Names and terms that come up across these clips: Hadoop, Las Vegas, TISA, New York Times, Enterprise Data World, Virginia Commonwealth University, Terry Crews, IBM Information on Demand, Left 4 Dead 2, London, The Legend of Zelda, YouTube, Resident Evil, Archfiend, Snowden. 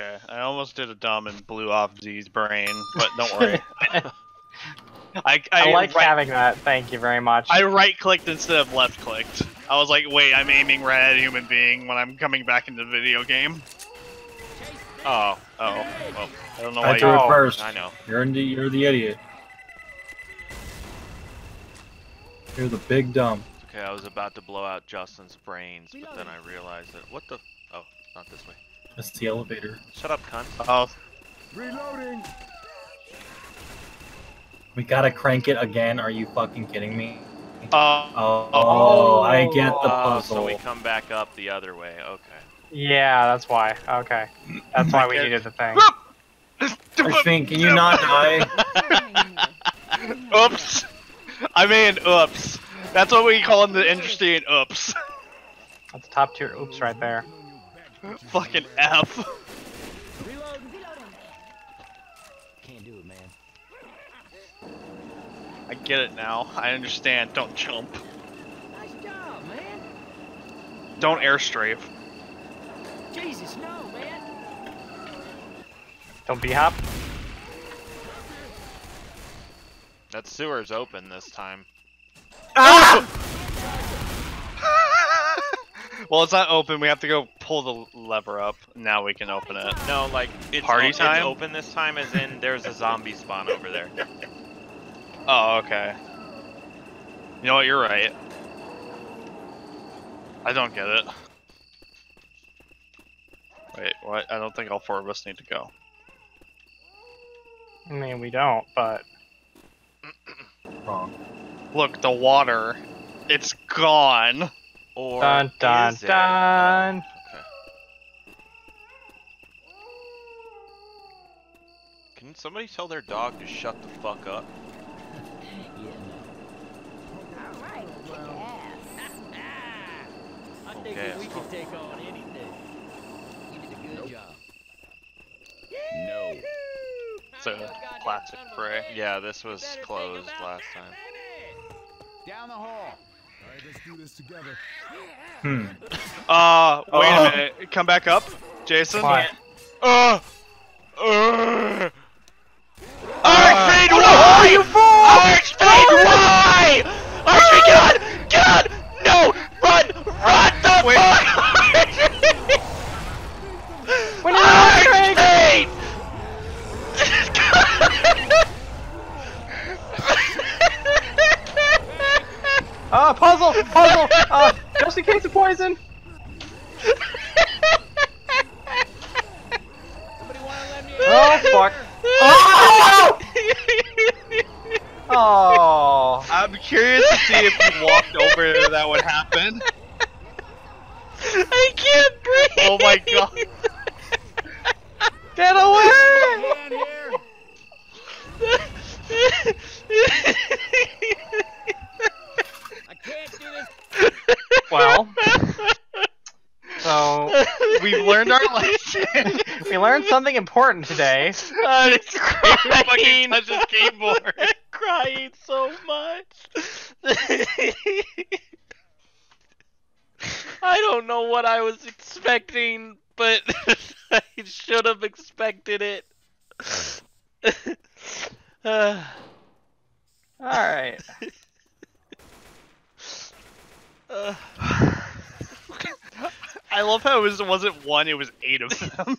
Okay, I almost did a dumb and blew off Z's brain, but don't worry. I like having that, thank you very much. I right-clicked instead of left-clicked. I was like, wait, I'm aiming right at a human being when I'm coming back into the video game. Oh, oh, well, I don't know why you... first. I know. You're the idiot. You're the big dumb. Okay, I was about to blow out Justin's brains, but then I realized that... What the... Oh, not this way. That's the elevator. Shut up, cunt. Oh. Reloading! We gotta crank it again, are you fucking kidding me? Oh, I get the puzzle. So we come back up the other way, okay. Yeah, that's why, okay. That's why we needed the thing. Archfiend, can you not die? Oops! I mean, oops. That's what we call in the industry an oops. That's top tier oops right there. Fucking F. Can't do it, man. I get it now. I understand. Don't jump. Nice job, man. Don't airstrafe. Jesus, no, man. Don't B-hop. That sewer's open this time. Ah! Well, it's not open. We have to go pull the lever up. Now we can open it. No, like, it's party time? It's open this time, as in there's a zombie spawn over there. Oh, okay. You know what? You're right. I don't get it. Wait, what? I don't think all four of us need to go. I mean, we don't, but... Wrong. Look, the water. It's gone. Or dun dun dun. Okay. Can somebody tell their dog to shut the fuck up? Yeah. All right, kick ass. I think we can take on anything. You did a good job. No. It's a plastic fray. Yeah, this was closed last time. Down the hall. Alright, let's do this together. Wait a minute. Come back up, Jason. Archfiend, why? You fool! Archfiend, why? Archfiend, get on! Get on! No! Run! Run the fuck! Archfiend! Ah, puzzle! Puzzle! Just in case of poison! Oh, fuck. Oh! Oh! I'm curious to see if you walked over there that would happen. I can't breathe! Oh my god. Get away! Well, so we've learned our lesson. We learned something important today. I'm crying. Touch his keyboard. I'm crying so much. I don't know what I was expecting, but I should have expected it. All right. I love how it wasn't one, it was 8 of them.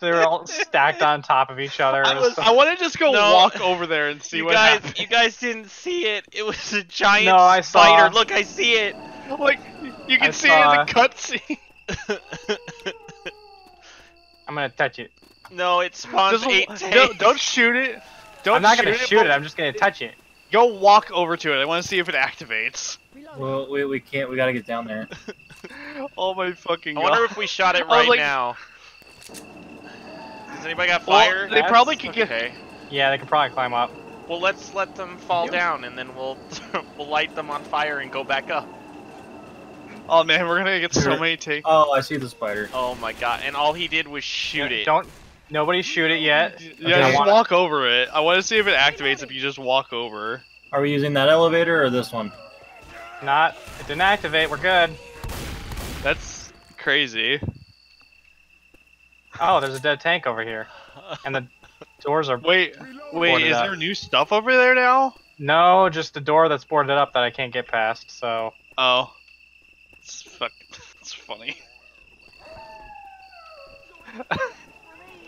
They were all stacked on top of each other. I want to just go walk over there and see what happens. You guys didn't see it. It was a giant spider. Look, I see it. Like, you can see it in the cutscene. I'm going to touch it. No, it spawns 8 times. Don't shoot it. I'm not going to shoot it. I'm just going to touch it. Go walk over to it. I want to see if it activates. Well, we can't. We gotta get down there. Oh my fucking god. I wonder if we shot it right now. Does anybody got fire? Well, they probably could get... Yeah, they could probably climb up. Well, let's let them fall down, and then we'll light them on fire and go back up. Oh man, we're gonna get so many takes. Oh, I see the spider. Oh my god, and all he did was shoot it. Don't... Nobody shoot it yet. Yeah, okay, just walk over it. I want to see if it activates if you just walk over. Are we using that elevator or this one? Not. It didn't activate. We're good. That's crazy. Oh, there's a dead tank over here. And the doors are... Wait, is there new stuff over there now? No, just the door that's boarded up that I can't get past, so... Oh. It's funny.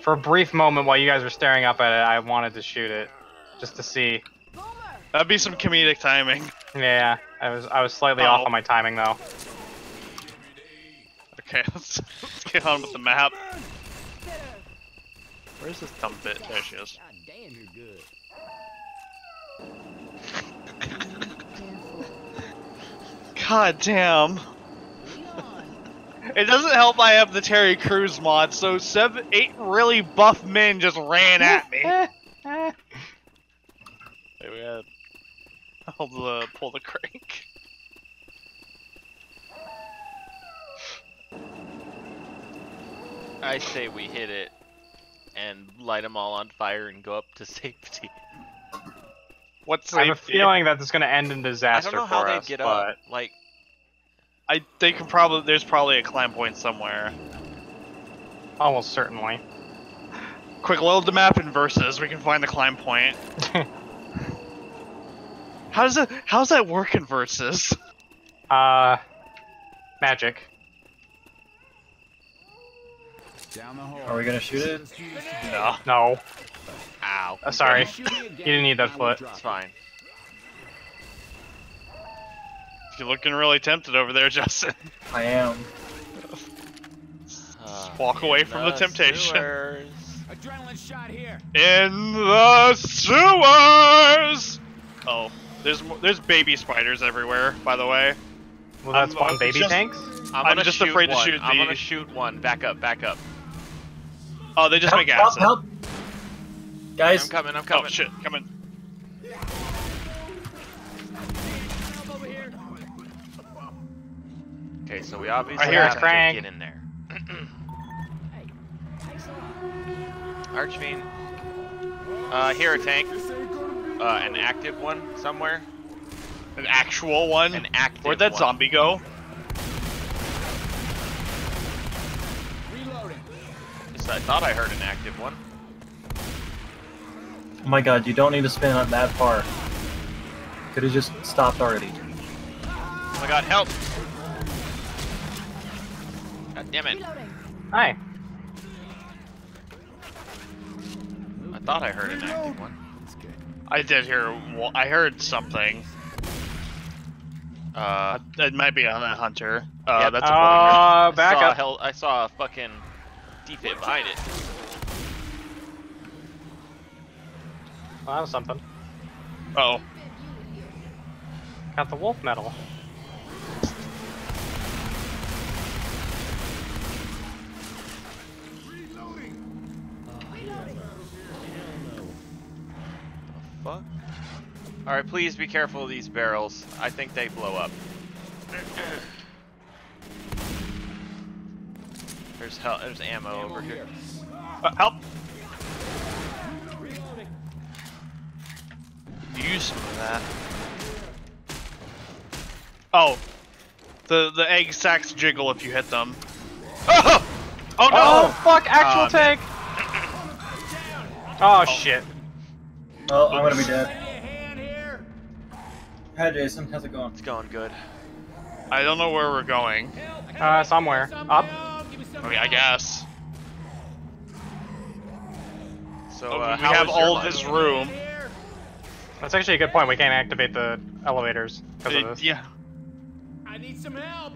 For a brief moment while you guys were staring up at it, I wanted to shoot it. Just to see. That'd be some comedic timing. Yeah, I was slightly off on my timing, though. Okay, let's get on with the map. Where's this dumb bit? There she is. God damn, you're good. God damn. It doesn't help I have the Terry Crews mod, so 8 really buff men just ran at me. Hey, we gotta pull the crank. I say we hit it and light them all on fire and go up to safety. What's safety? I have a feeling that it's gonna end in disaster. I don't know how they get up. Like, they can probably. There's probably a climb point somewhere. Almost certainly. Quick, load the map in versus. We can find the climb point. How's that work in versus? Magic. Down the hole. Are we gonna shoot it? No. No. Ow. Oh, sorry. You didn't need that foot. It's fine. You're looking really tempted over there, Justin. I am. Just walk away from the temptation. Sewers. Adrenaline shot here. In the sewers! Oh, there's baby spiders everywhere, by the way. Well, that's one baby tanks? I'm just afraid to shoot the... I'm gonna shoot one. Back up, back up. Oh, they just make acid. Help, help. Guys. I'm coming, I'm coming. Oh, shit, coming. Okay, so we obviously have to get in there. Archfiend. Here a tank. An active one somewhere. An actual one? An active one. Where'd that zombie go? Reloading. I thought I heard an active one. Oh my god, you don't need to spin up that far. Could have just stopped already. Oh my god, help! God damn it. Hi. I thought I heard an active one. I did hear, I heard something. It might be on that hunter. Yep. That's a back up. I saw a fucking defib behind it. Well, that was something. Uh oh. Got the wolf medal. All right, please be careful of these barrels. I think they blow up. There's hell. There's ammo over here. Help! Use some of that. Oh, the egg sacks jiggle if you hit them. Oh, oh no! Oh fuck! Actual tank. Oh shit. Oh, I'm gonna be dead. Hi Jason, how's it going? It's going good. I don't know where we're going. Somewhere. Up? Okay, I guess. So, we have all this room. That's actually a good point, we can't activate the elevators because of this. Yeah. I need some help!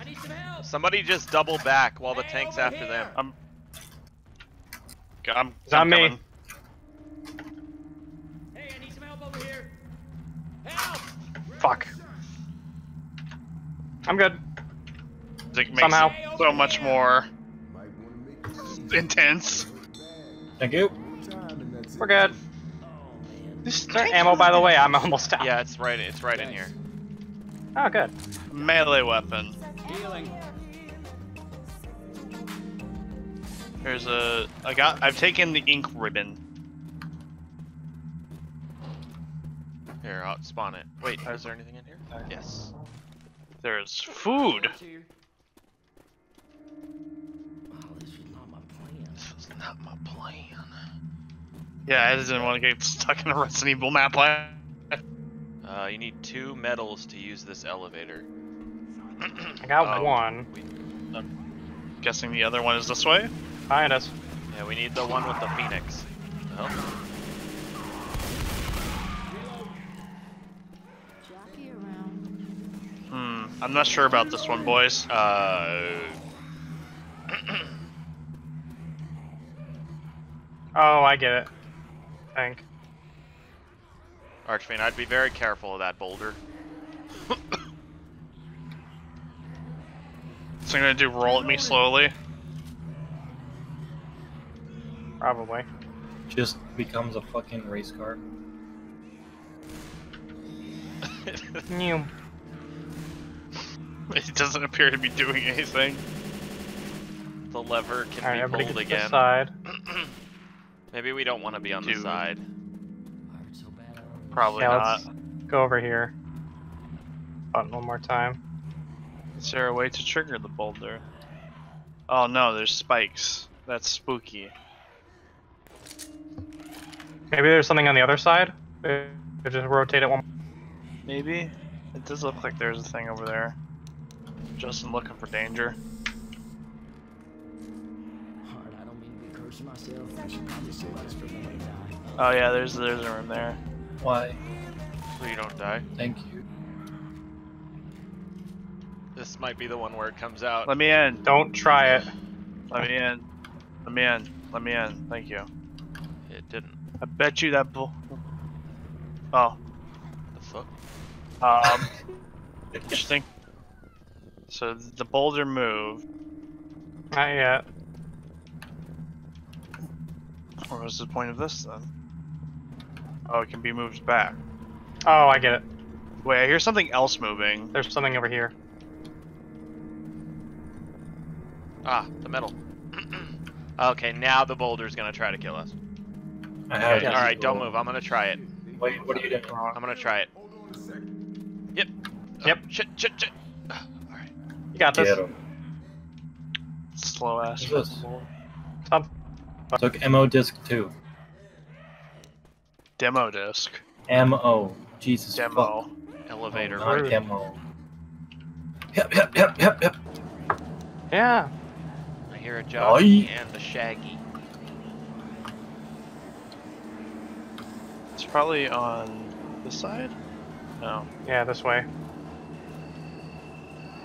I need some help! Somebody just double back while the tank's after them. It's on me. Coming. Hey, I need some help over here. Help! Fuck. I'm good. It makes somehow so much more intense. Thank you. We're good. Is there ammo, by the way? I'm almost out. Yeah, it's right in here. Oh, good. Melee weapon. Healing. There's a. I've taken the ink ribbon. Here, I'll spawn it. Wait, is there anything in here? Yes. There's food. not my plan. Yeah, I just didn't want to get stuck in a Resident Evil map. You need 2 medals to use this elevator. I got 1. I'm guessing the other one is this way? Behind us. Yeah, we need the one with the phoenix. Oh. I'm not sure about this one, boys. Oh, I get it. I think. Archfiend, I'd be very careful of that boulder. So I'm gonna do roll at me slowly? Probably. Just becomes a fucking race car. New. It doesn't appear to be doing anything. The lever can be pulled again. Side. Maybe we don't want to be on the side. Probably not. Let's go over here. One more time. Is there a way to trigger the boulder? Oh no, there's spikes. That's spooky. Maybe there's something on the other side? They just rotate it one. Maybe? It does look like there's a thing over there. Justin looking for danger. Oh yeah, there's a room there. Why? So you don't die. Thank you. This might be the one where it comes out. Let me in. Don't try it. Let me in. Let me in. Let me in. Thank you. It didn't. I bet you that bull. Oh. The fuck? Just think. So the boulder moved. Not yet. What was the point of this then? Oh, it can be moved back. Oh, I get it. Wait, I hear something else moving. There's something over here. Ah, the metal. Okay, now the boulder's gonna try to kill us. Alright, don't move. I'm gonna try it. Wait, what are you doing? I'm gonna try it. Yep. Yep. Oh, shit. You got this. Slow ass. Top. Took MO disc 2. Demo disc. MO. Jesus. Demo. Fuck. Elevator. Oh, not demo. Yep. Yeah. I hear a jockey and the shaggy. It's probably on this side? No. Yeah, this way.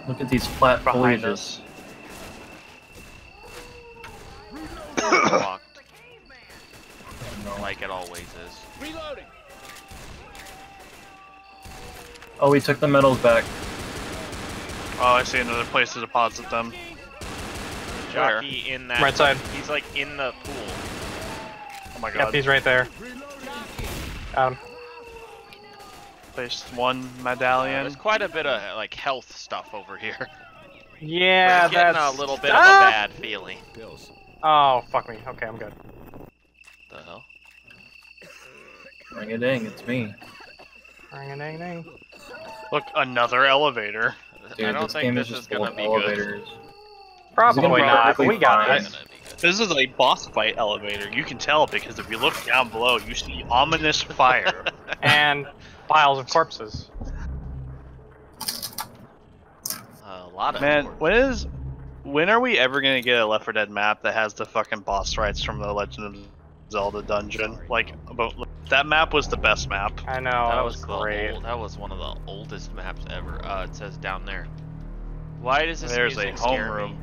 Look at these flat foliages. Like it always is. Reloading. Oh, we took the medals back. Oh, I see another place to deposit them. Jockey in that right side. He's like in the pool. Oh my god. Yep, he's right there. Got him. Placed 1 medallion. There's quite a bit of like health stuff over here. Yeah, we're getting that's a little bit of a bad feeling. Oh fuck me. Okay, I'm good. The hell? Ring a ding, it's me. Ring a ding ding. Look, another elevator. Dude, I don't think this is gonna be good. Probably not. We got it. This is a boss fight elevator. You can tell because if you look down below, you see ominous fire and piles of corpses. A lot of corpses. When are we ever gonna get a Left 4 Dead map that has the fucking boss fights from the Legend of Zelda dungeon? Like, that map was the best map. I know. That was great. That was one of the oldest maps ever. It says down there. Why does this music scare me?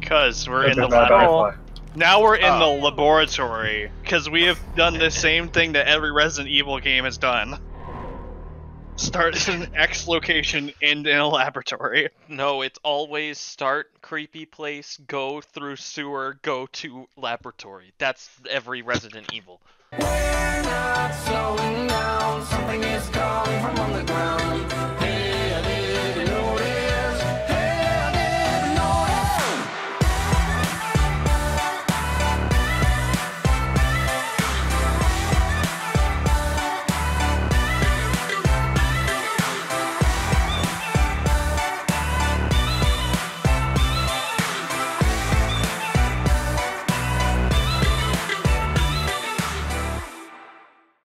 Because we're in the laboratory. Now we're in the laboratory. Because we have done the same thing that every Resident Evil game has done. Start in X location, end in a laboratory. No, it's always start creepy place, go through sewer, go to laboratory. That's every Resident Evil. We're not slowing down. Something is coming from on the ground.